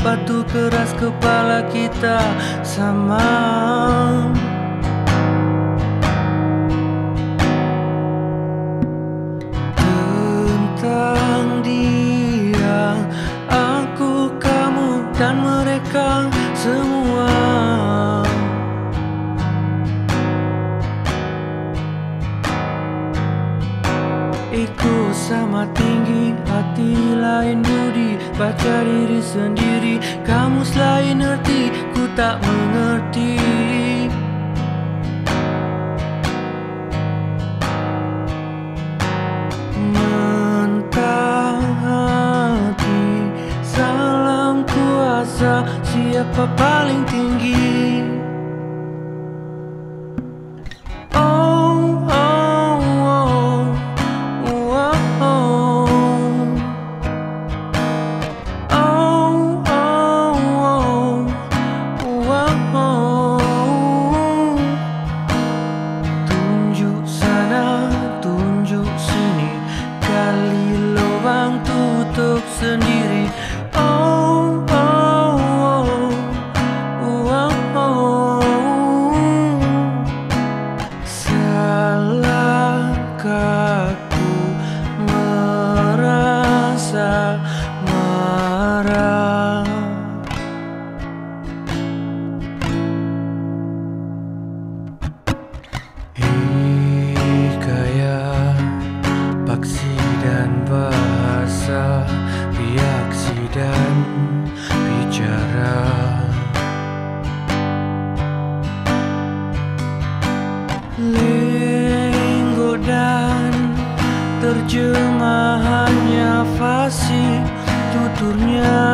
batu keras kepala kita sama. Tentang dia, aku, kamu, dan mereka semua. Ikut sama tinggi hati, lain budi, baca diri sendiri. Kamu selain ngerti, ku tak mengerti. Mentah hati, salam kuasa, siapa paling tinggi. Terjemahannya fasih, tuturnya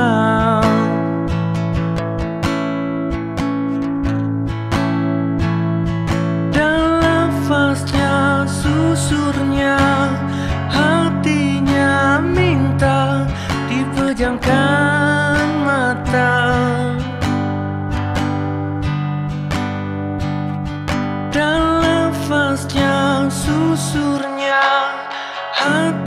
dan lafaznya, susurnya, hatinya minta dipejamkan mata. Dan lafaznya, susurnya, hatinya